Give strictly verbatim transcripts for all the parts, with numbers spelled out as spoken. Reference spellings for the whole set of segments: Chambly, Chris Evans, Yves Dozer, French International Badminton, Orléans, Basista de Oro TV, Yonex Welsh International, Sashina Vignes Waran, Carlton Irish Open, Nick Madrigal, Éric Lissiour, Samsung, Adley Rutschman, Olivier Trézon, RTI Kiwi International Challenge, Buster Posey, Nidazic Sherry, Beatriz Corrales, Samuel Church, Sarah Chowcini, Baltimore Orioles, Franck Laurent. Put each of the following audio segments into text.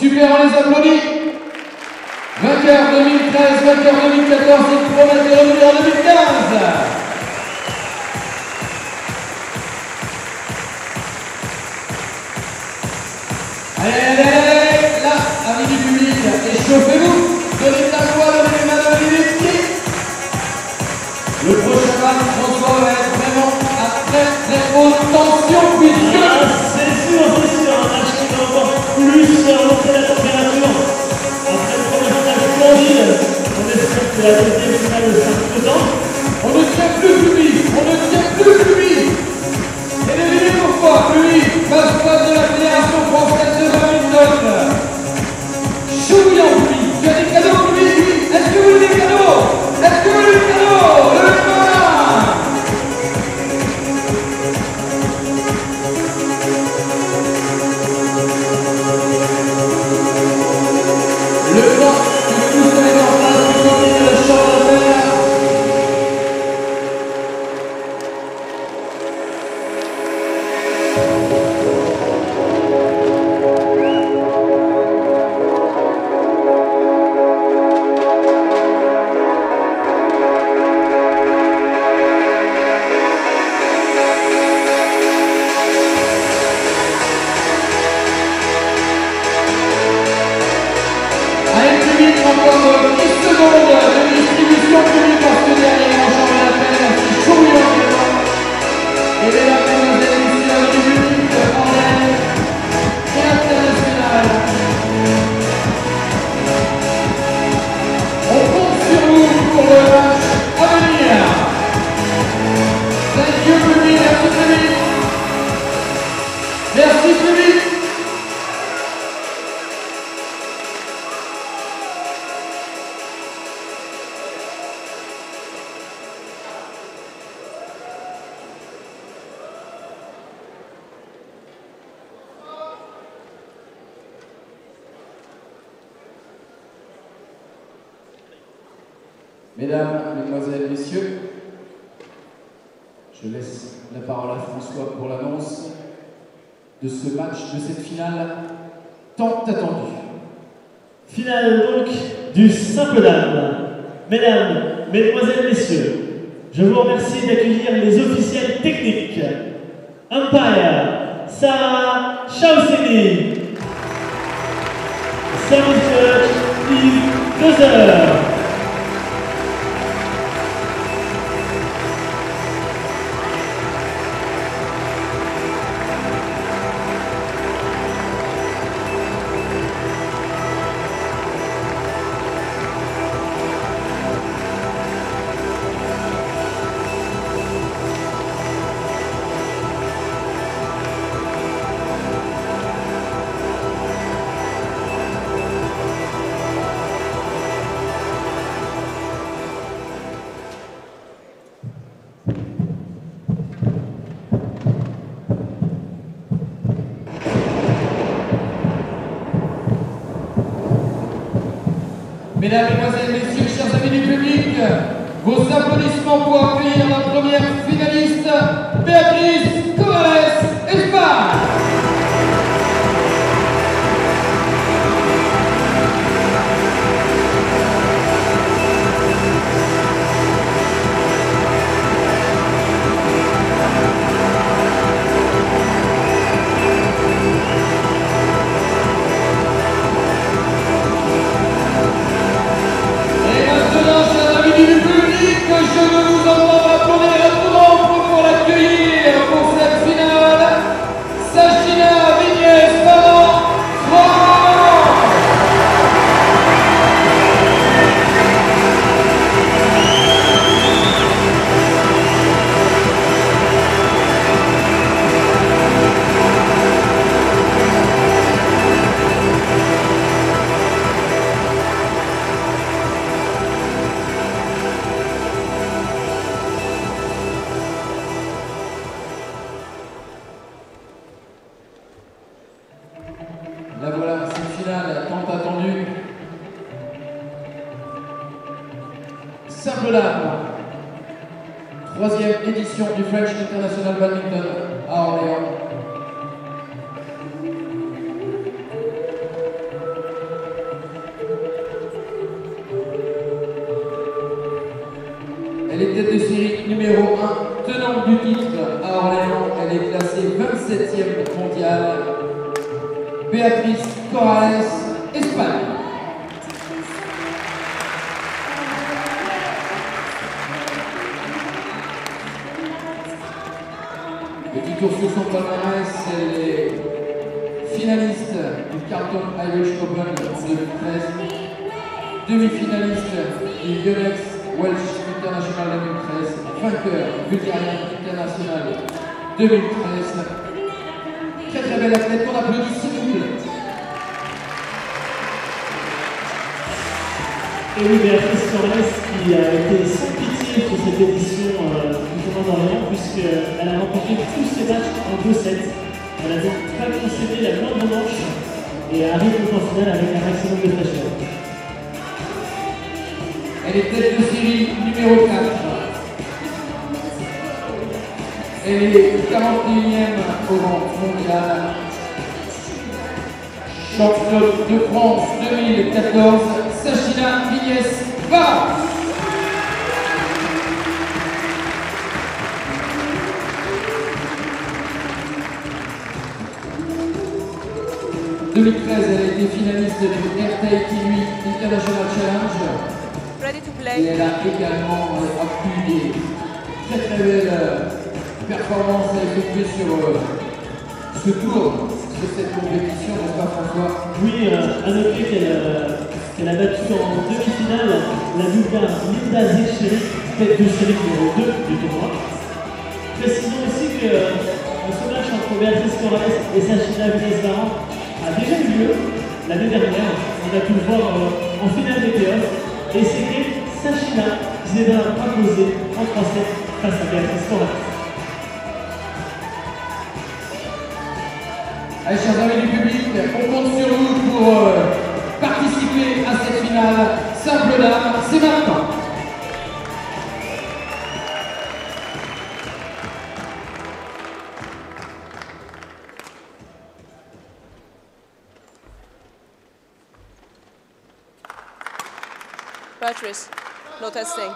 Super, on les applaudit. Vainqueur deux mille treize, vainqueur deux mille quatorze et promesse de revenir en deux mille quinze. Allez, allez, allez, là, amis du public, échauffez-vous. Donnez de la joie, donnez les mains, donnez les pieds. Le prochain match, François, va être vraiment à très très haute tension, puisque c'est sûr, c'est sûr, un match qui va encore plus remonter la température. Après le premier match splendide, on espère que la deuxième finale ne sera plus dedans. On ne tient plus le public, on ne tient plus le public. Et devinez pourquoi, lui, mascotte de la Fédération française de badminton. Chouillant, lui, tu as des cadeaux pour lui, est-ce que vous avez des cadeaux? Est-ce que vous avez des cadeaux? Mesdames, Mesdemoiselles, Messieurs, je laisse la parole à François pour l'annonce de ce match, de cette finale tant attendue. Finale donc du simple dames. Mesdames, Mesdemoiselles, Messieurs, je vous remercie d'accueillir les officiels techniques. Umpire, Sarah Chowcini. Samuel Church, Yves Dozer. Mesdames, Mesdemoiselles, Messieurs, chers amis du public, vos applaudissements pour accueillir la première finaliste, Beatriz Corrales, Espagne. Troisième édition du French International Badminton à Orléans. Elle est tête de série numéro un, tenante du titre à Orléans. Elle est classée vingt-septième mondiale. Beatriz Corrales, Espagne. Petit tour sur son palmarès, elle est finaliste du Carlton Irish Open deux mille treize, demi-finaliste du Yonex Welsh International deux mille treize, vainqueur Bulgarien International deux mille treize. Très très belle athlète, on applaudit s'il vous plaît. Et oui, Beatriz Corrales qui a été sans pitié pour cette édition euh, du tournoi d'Orléans, puisqu'elle a remporté tous ses matchs en deux sets. Elle n'a donc pas concédé la moindre manche et arrive en finale avec un maximum de fraîcheur. Elle est tête de série numéro quatre. Elle est quarante et unième au rang mondial. Championne de France deux mille quatorze, Sashina Vignes Waran. deux mille treize, elle a été finaliste du R T I Kiwi International Challenge. Et elle a également obtenu des très très belles performances à effectuer sur euh, ce tour, sur cette compétition, n'est-ce pas François? Oui, euh, à noter qu'elle euh, qu'elle a battu en demi-finale la Bulgare Nidazic Sherry, tête de série numéro deux du tournoi. Précisons aussi que euh, ce match entre Beatriz Corrales et Sashina Vignes Waran a déjà eu lieu l'année dernière. On a pu le voir euh, en finale des playoffs. Et c'était Sashina qui s'est imposée en français face à Beatriz Corrales. Allez, chers amis du public, on compte sur vous pour euh, participer à cette finale. Simple dame, c'est maintenant. Beatriz, no testing.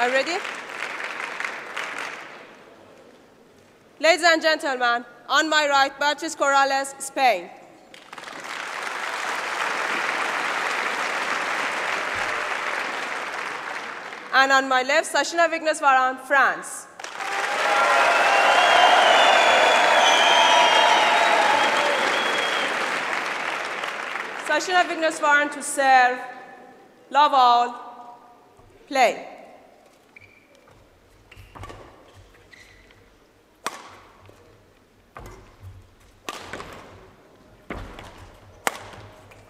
Are you ready? Ladies and gentlemen, on my right, Beatriz Corrales, Spain. And on my left, Sashina Vignes Waran, France. Sashina Vignes Waran to serve, love all, play.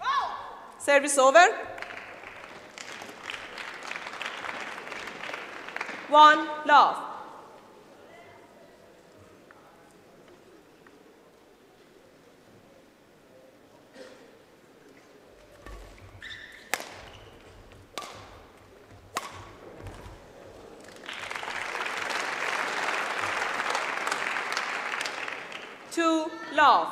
Oh. Service over. One love. Two love.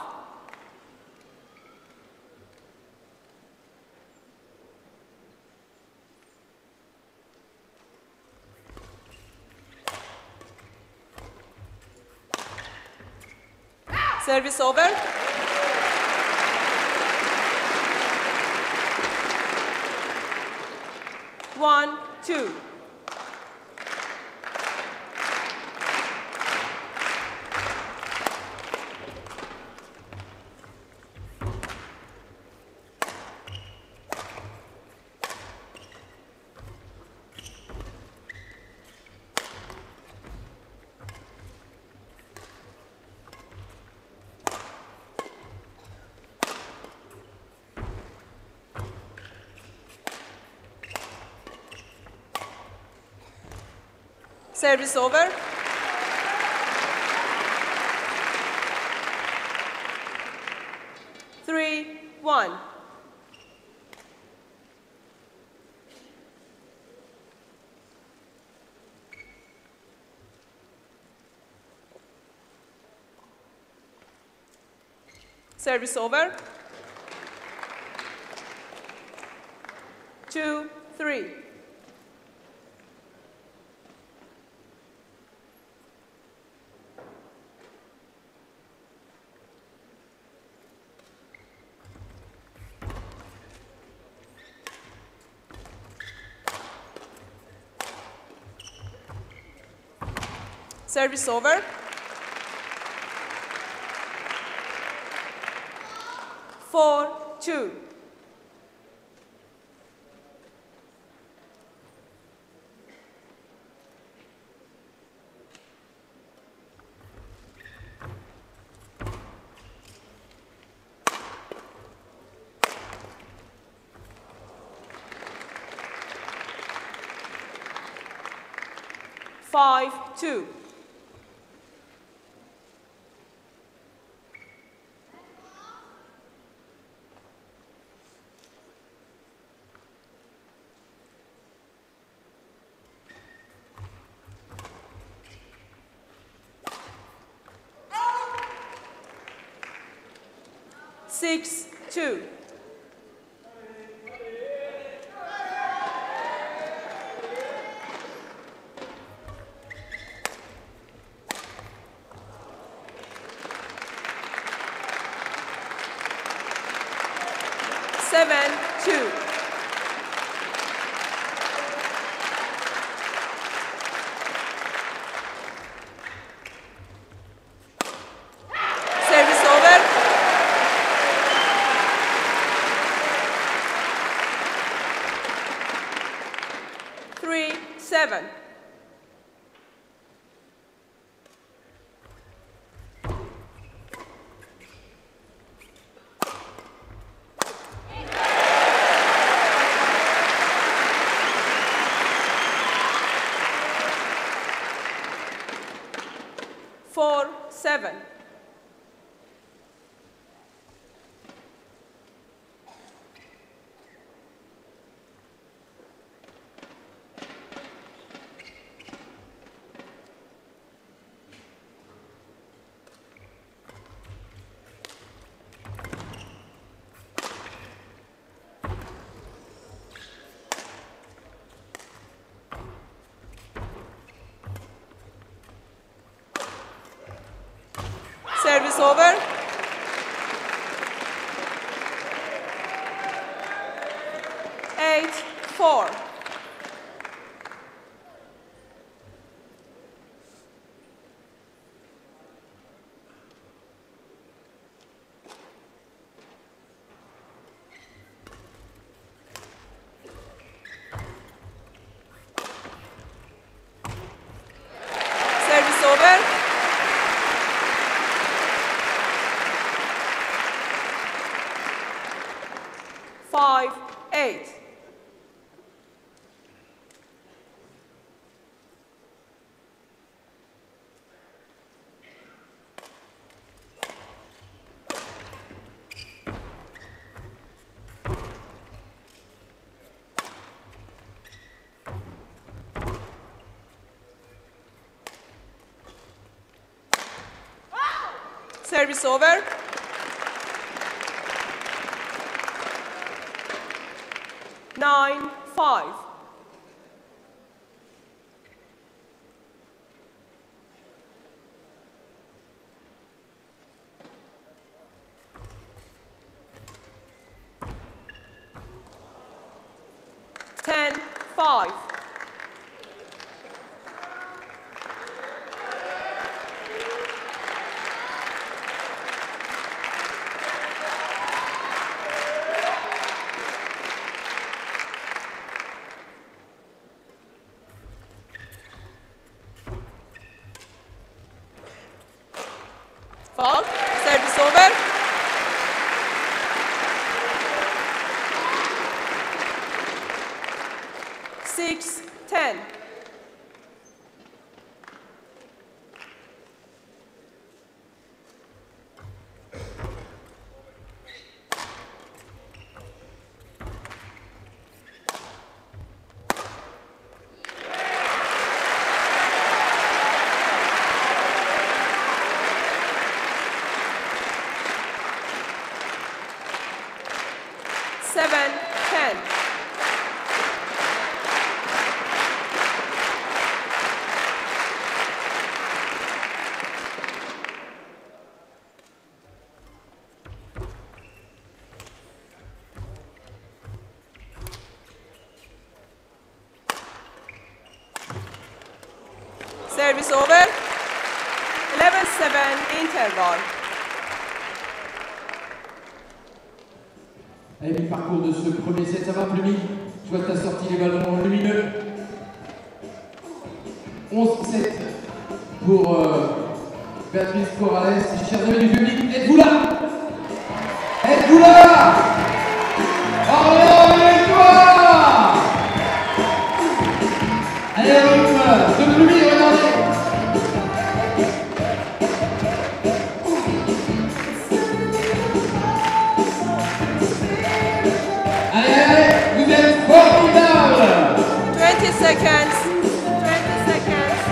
Service over. One, two. Service over. Three, one. Service over. Two, three. Service over. Four, two. Five, two. Six, two. Seven, two. Seven. Four, seven. Service over. Eight, four. Five, eight. Wow. Service over. Nine, five. Ten, five. Fault. Service over. Six, ten. service over. eleven seven intervalle. Et le parcours de ce premier set, ça va plus vite. Je vois que tu as sorti les ballons lumineux. onze sept pour euh, Beatriz Corrales. Chers amis du public, êtes-vous là? Êtes-vous là? Orléans, avec toi! Allez, rythme de pluie, regardez! twenty seconds, twenty seconds.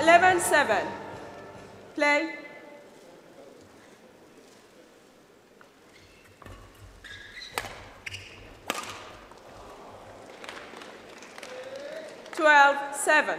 eleven seven, play. twelve seven.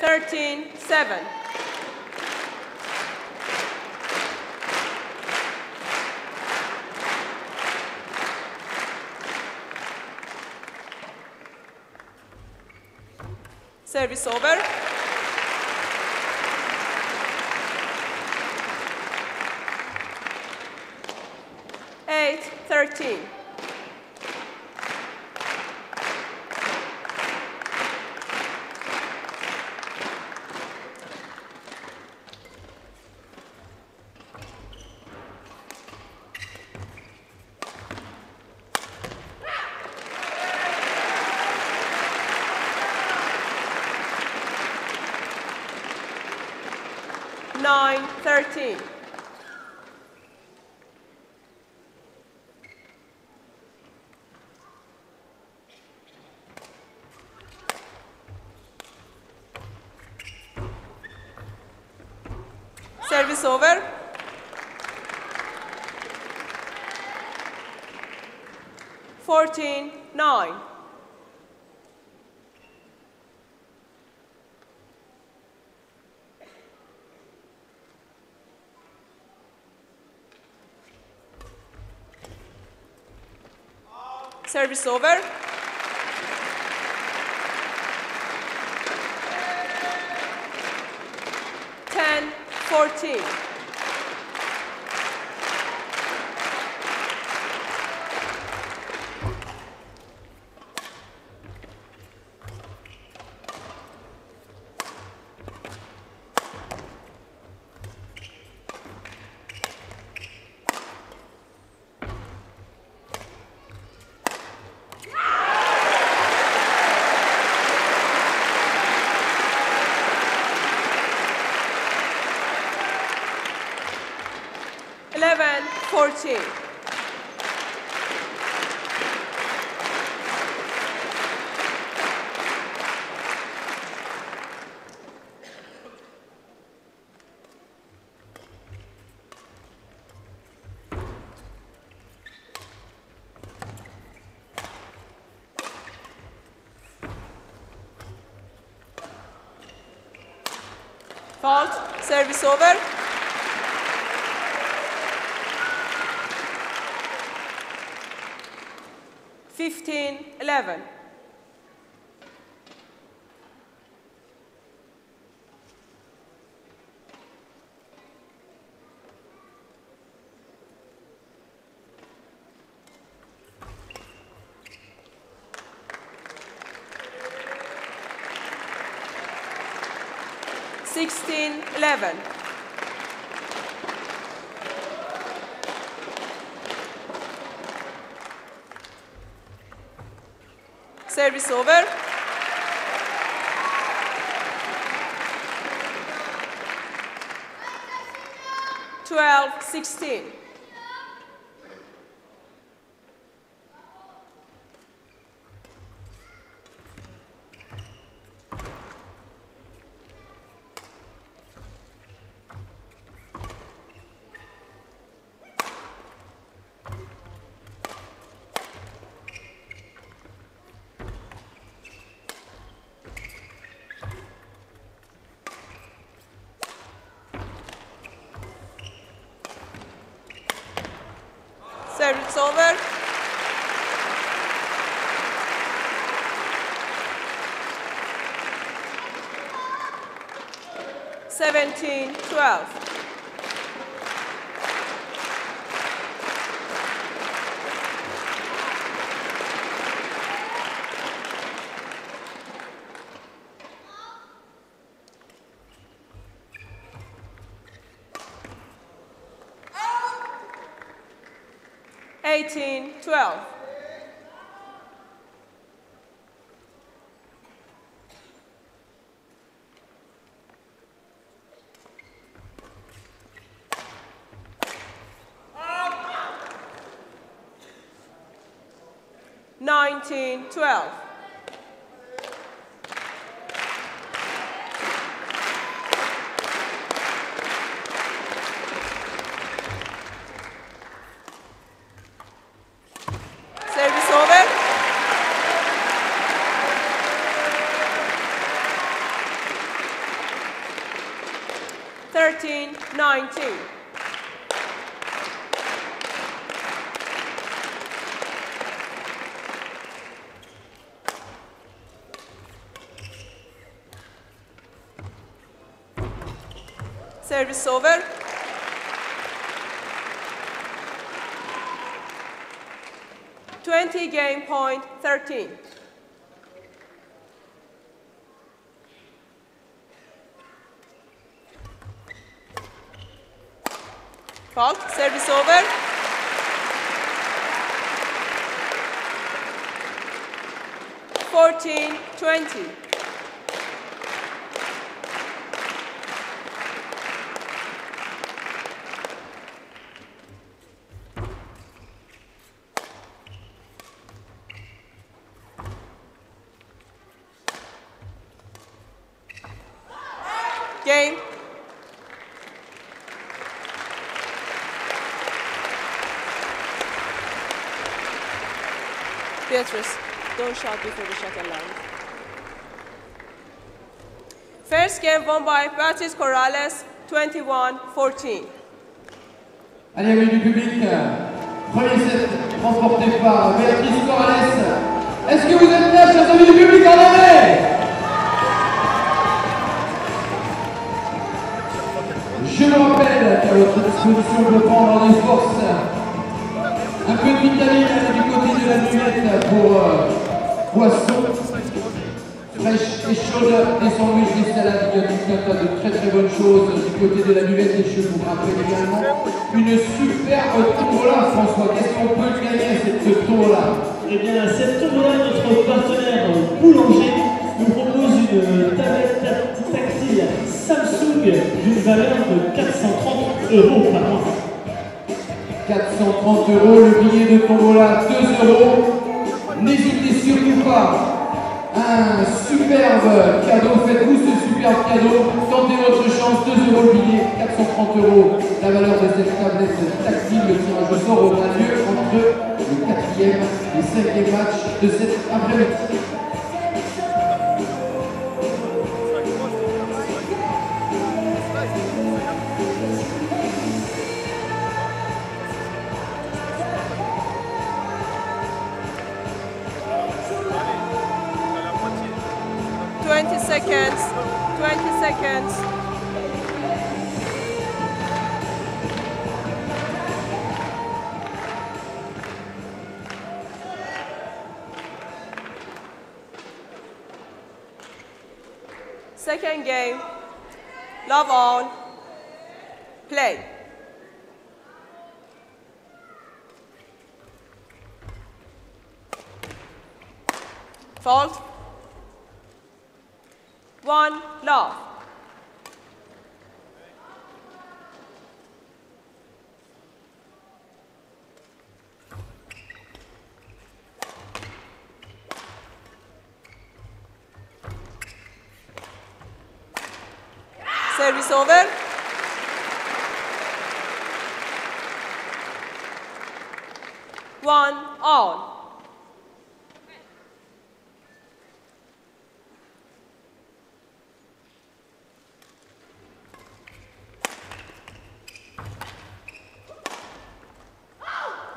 thirteen seven. Service over. eight thirteen. nine thirteen. Service over. fourteen nine. Service over. ten fourteen. eleven fourteen. Fault, service over. fifteen eleven. sixteen eleven. Service over. twelve sixteen. It's over. seventeen twelve. eighteen twelve. nineteen twelve. nineteen. Service over. twenty game point thirteen. Service over. fourteen twenty. Game. Beatriz, don't shout before the shuttle line. First game won by Beatriz Corrales, twenty-one fourteen. Allez, oui, du public. Premier set transporté par Beatriz Corrales. Est-ce que vous êtes là, chers amis du public, en anglais? Je le rappelle qu'à votre disposition, on peut prendre des forces. Un peu de vitamine du côté de la lunette pour euh, poisson, fraîche et chaude, des sandwichs, des salades, il y a tout un tas de très très bonnes choses du côté de la lunette. Et je vous rappelle également une superbe tombola. François, qu'est-ce qu'on peut gagner à cette tombola? Eh bien, cette tombola, notre partenaire boulanger nous propose une tablette tactile Samsung d'une valeur de quatre cent trente euros par mois. quatre cent trente euros, le billet de tombola deux euros. N'hésitez surtout pas. Un superbe cadeau. Faites-vous ce superbe cadeau. Tentez votre chance. deux euros le billet, quatre cent trente euros. La valeur de cette tablette tactile. Le tirage au sort aura lieu entre le quatrième et cinquième match de cet après-midi. twenty seconds, twenty seconds. Second game, love on, play. Fault. One, love. Service over. One, all.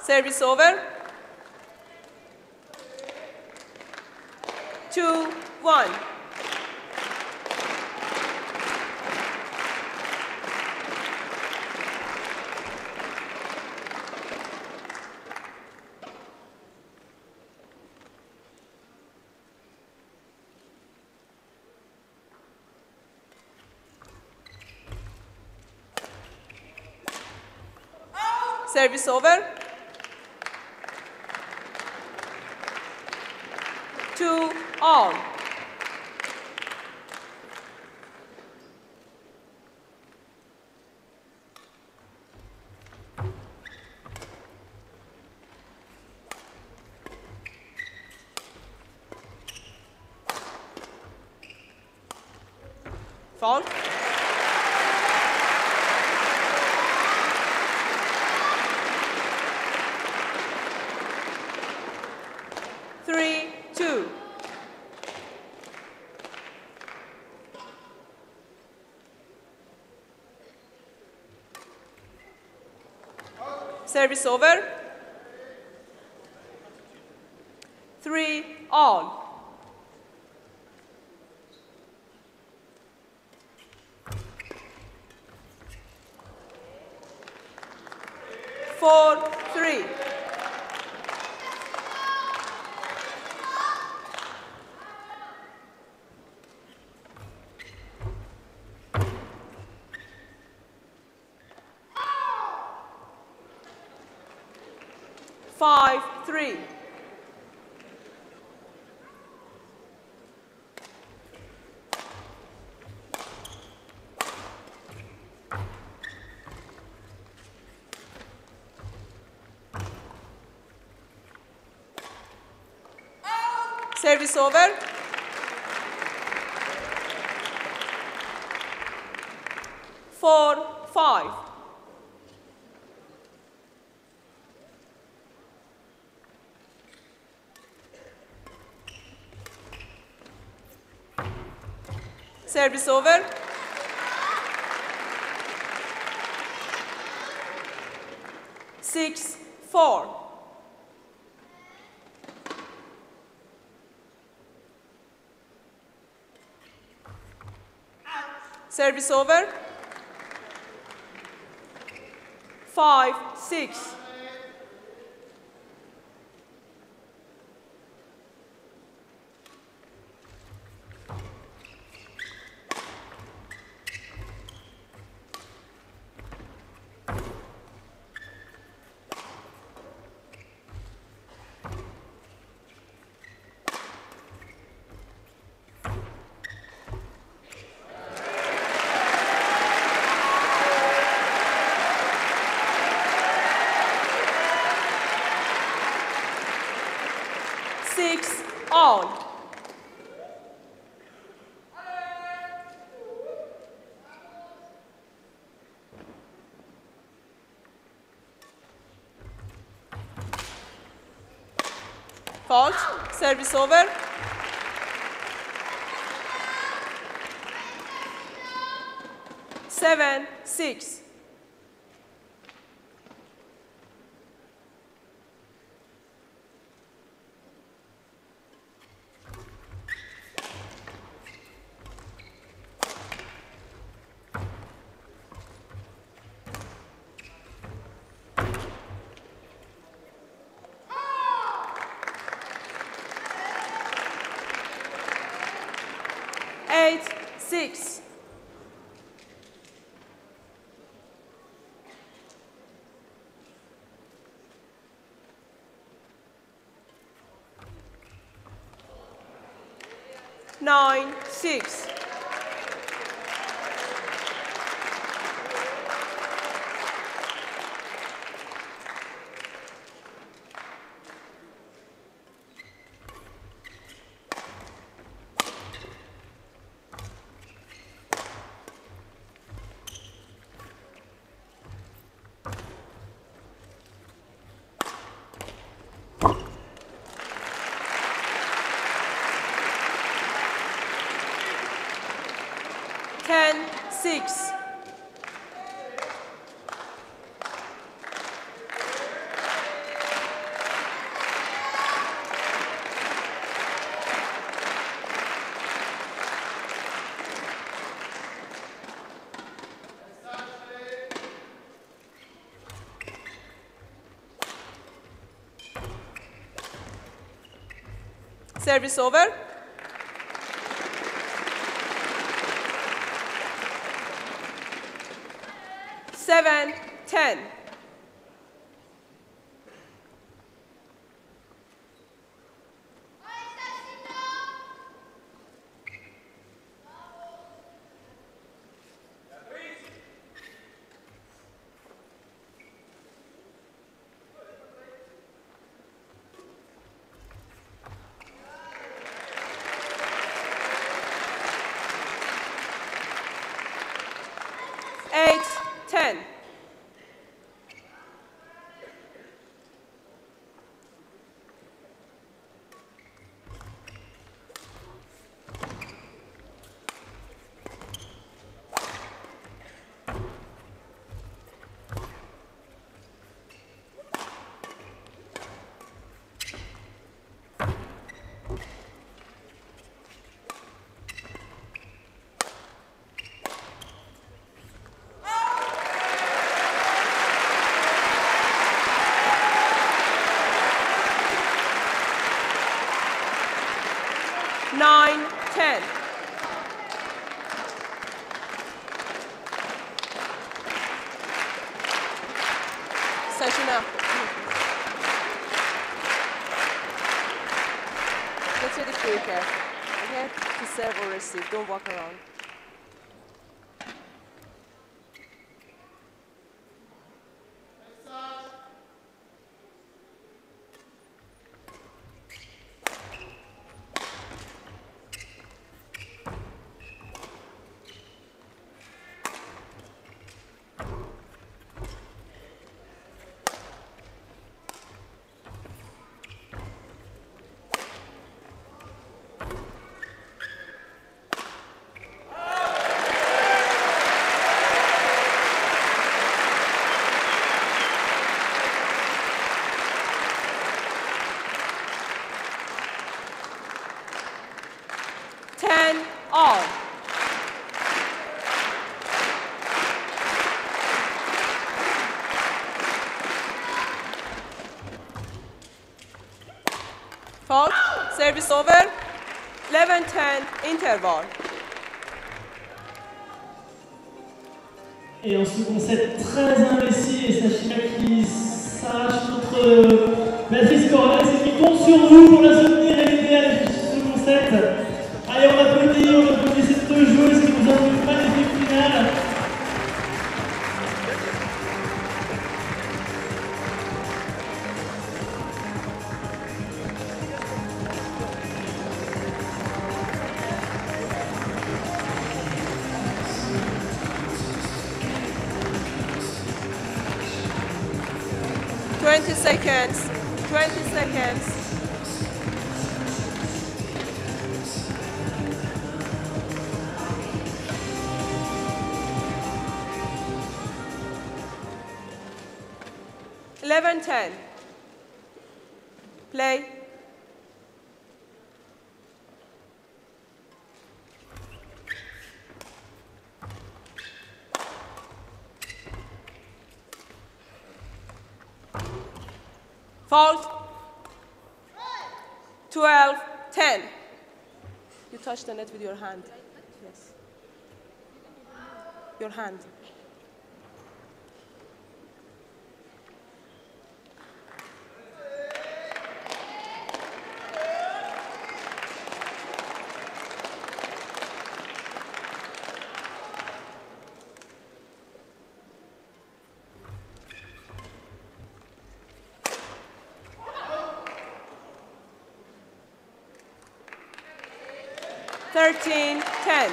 Service over. Two, one. Oh. Service over. Two, all. Fault. Three, two. Service over. Three, all. Four, three. Five, three. Oh. Service over. Four, five. Service over. Six, four. Service over. Five, six. Six, all. Fault. Service over. Seven, six. Eight, six. nine, six. Six. Service over. Seven, ten. Don't walk around. Service over, eleven ten, intervalle. Et en second set, très investi, et Sashina qui s'arrache contre Beatriz Corrales et qui compte sur vous pour la soutenir et l'aider à la second set. Allez, on applaudit, on applaudit cette joueuse qui nous a fait une magnifique finale. twenty seconds, twenty seconds. eleven ten. Play. Fault. twelve ten. You touch the net with your hand. Yes. Your hand. thirteen ten.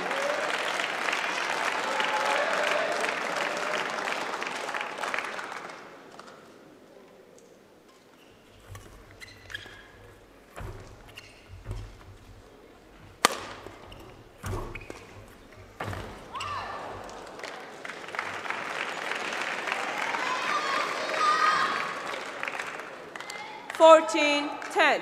fourteen ten.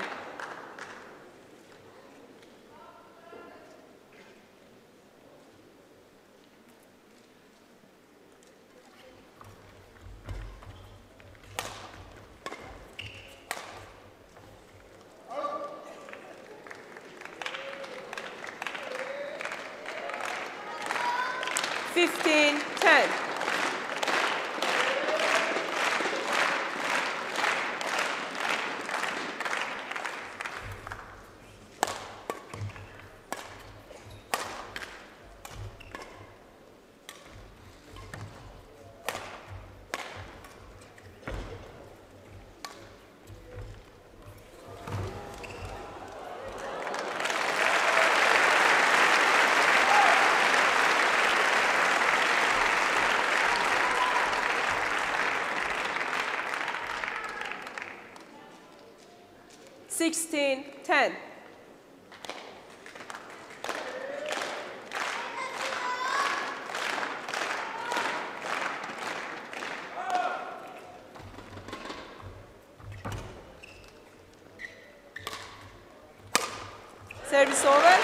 fifteen ten. sixteen ten. Service over.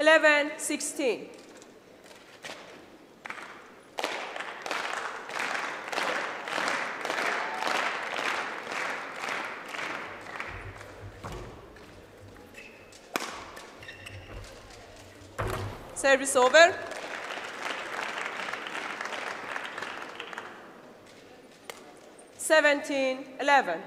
eleven sixteen. Service over. seventeen eleven.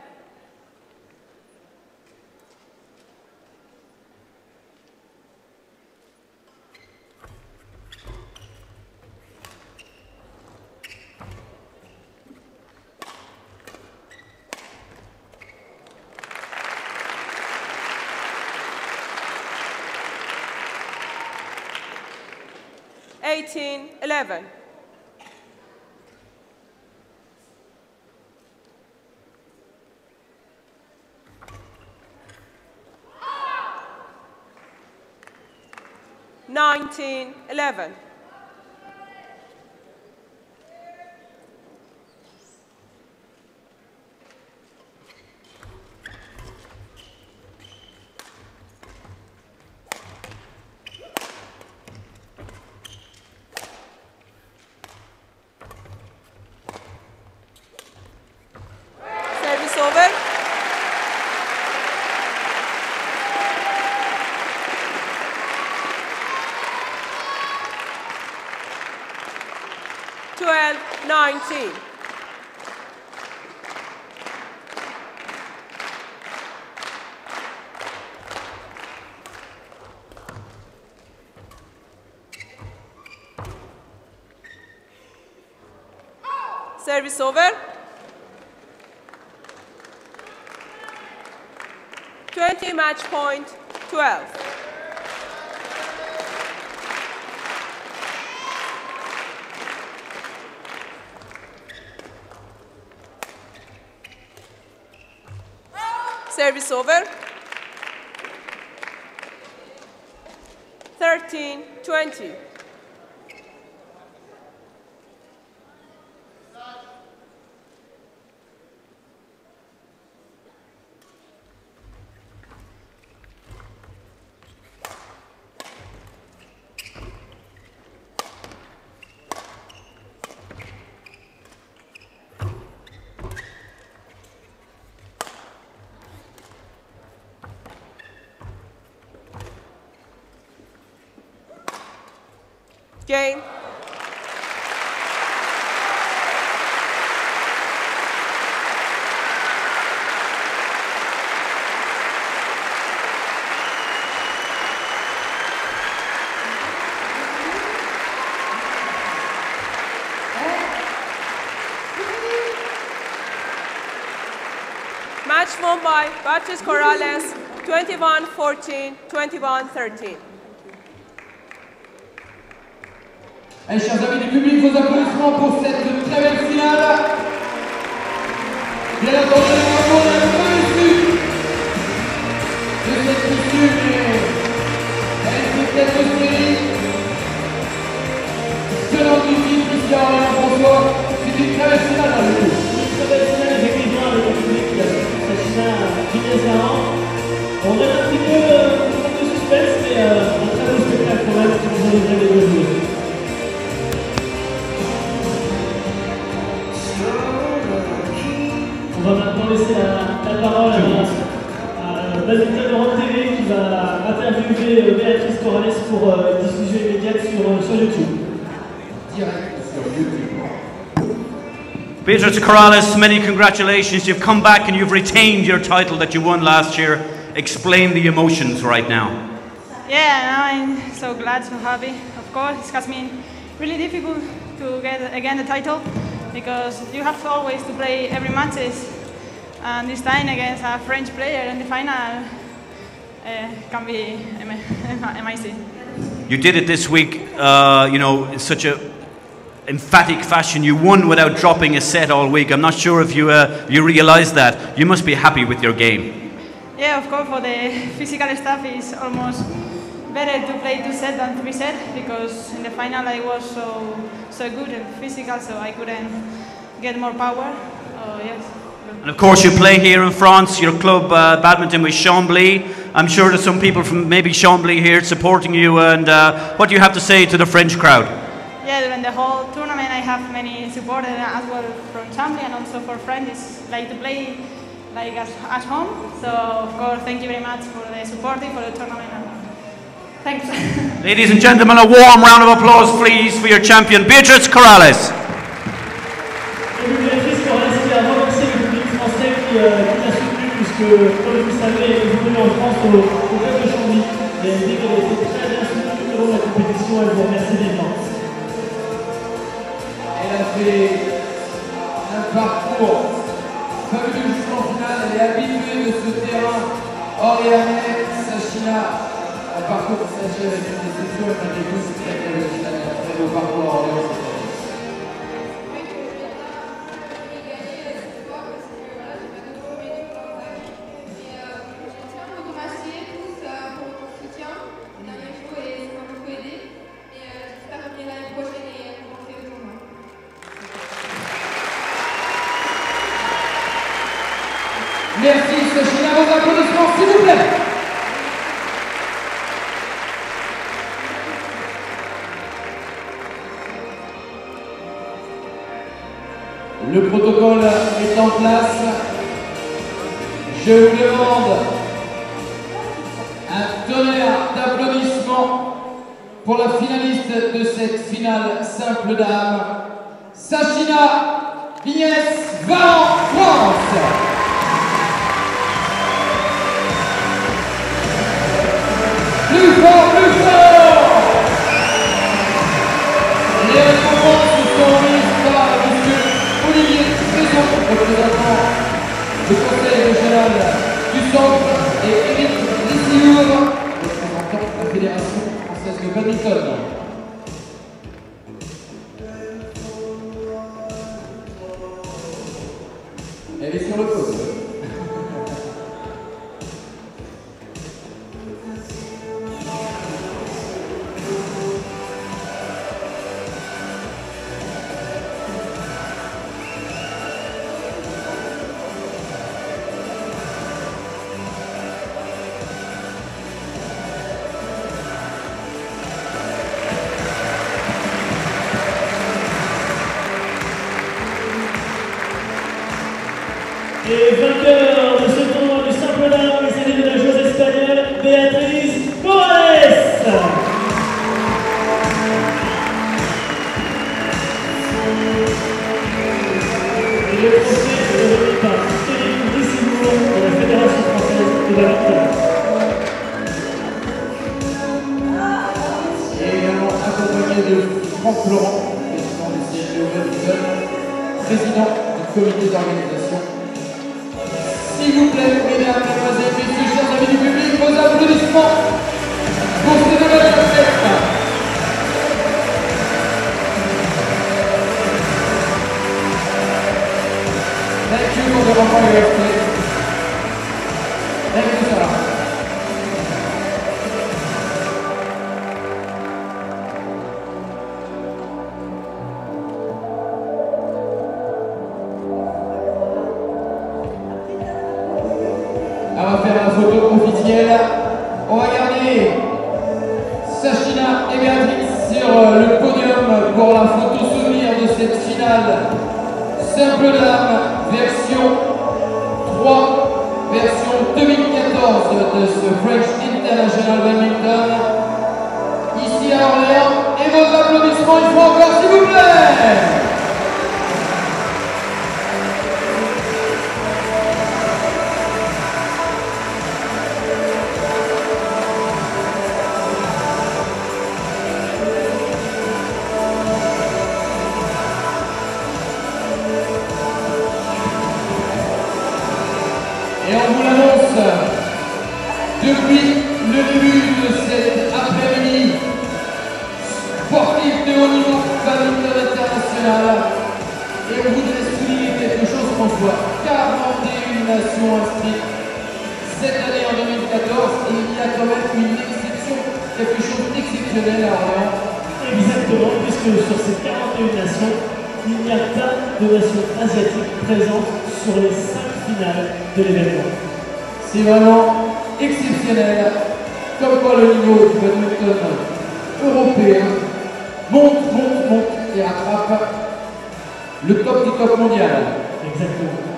eighteen eleven. nineteen eleven. nineteen. Oh. Service over. twenty match point, twelve. Service over. thirteen twenty. Game. Match won by Beatriz Corrales, twenty-one fourteen, twenty-one thirteen. Allez, chers amis du public, vos applaudissements pour cette très belle finale. Bien entendu, on a le premier but de cette issue, elle est peut-être série. Selon du public, Christian Orléans, c'est une très belle finale dans le coup. Une très belle finale avec les liens avec le public, Sashina Vignes Waran. On a un petit peu de suspense, mais un très beau spectacle quand même, si vous avez bien aimé. On va maintenant laisser la, la parole à, à Basista de Oro T V qui va interviewer Beatriz Corrales pour euh, diffusion immédiate sur, sur YouTube. Direct sur YouTube. Beatriz Corrales, many congratulations. You've come back and you've retained your title that you won last year. Explain the emotions right now. Yeah, no, I'm so glad, so happy. Of course, it has been really difficult to get again the title, because you have always to play every matches, and this time against a French player in the final uh, can be amazing. You did it this week, uh, you know, in such a emphatic fashion. You won without dropping a set all week. I'm not sure if you uh, you realise that. You must be happy with your game. Yeah, of course. For the physical stuff, it's almost better to play two set than three set, because in the final I was so so good and physical, so I couldn't get more power. Oh, yes. And of course you play here in France. Your club uh, badminton with Chambly. I'm sure there's some people from maybe Chambly here supporting you. And uh, what do you have to say to the French crowd? Yeah, during the whole tournament I have many supporters as well from Chambly and also for friends. It's like to play like at, at home. So of course thank you very much for the supporting for the tournament. Thanks. Ladies and gentlemen, a warm round of applause, please, for your champion, Beatriz Corrales. Beatriz Corrales qui a relancé le public français qui l'a soutenu, puisque, comme vous le savez, elle est venue en France au Congrès de Chambly. Elle a été très bien soutenue durant la compétition. Elle vous remercie vivement. Elle a fait un parcours fabuleux jusqu'en finale. Elle est habituée de ce terrain orléanais, Sashina. Un parcours qui s'agit avec une décision et malgré tout, c'est très bien, c'est un très beau parcours à Orléans. Merci, Sashina, vos applaudissements, s'il vous plaît. Le protocole est en place. Je vous demande un tonnerre d'applaudissements pour la finaliste de cette finale simple dames, Sashina Vignes Waran, France. Plus fort, plus fort. Les récompenses sont mises par monsieur Olivier Trézon, représentant du Conseil régional du Centre, et Éric Lissiour, représentant de la Fédération française de badminton. Elle est sur le pause. Et vainqueur de ce tournoi du simple dames, les élèves de la joueuse espagnole, Beatriz Corrales. Et le trophée est remis par Éric Lissiour de la Fédération française de badminton. Et également accompagné de Franck Laurent, président du C G O Badminton, président du comité d'organisation. S'il vous plaît, mesdames, mesdemoiselles, messieurs, chers amis du public, vos applaudissements pour ce nouvel athlète. Thank you for the opportunity. Thank you, Sarah. On va garder Sashina et Beatriz sur le podium pour la photo souvenir de cette finale simple dame version trois, version deux mille quatorze de ce French International Badminton ici à Orléans. Et vos applaudissements une fois encore s'il vous plaît. Depuis le début de cet après-midi sportif de haut niveau badminton international, et on voudrait souligner quelque chose qu'on voit quarante et une nations inscrites cette année en deux mille quatorze, et il y a quand même une exception, quelque chose d'exceptionnel à Orléans. Exactement, puisque sur ces quarante et une nations, il n'y a pas de nations asiatiques présentes sur les cinq finales de l'événement. C'est vraiment exceptionnel, comme quoi le niveau du badminton européen monte, monte, monte et attrape le top du top mondial. Exactement.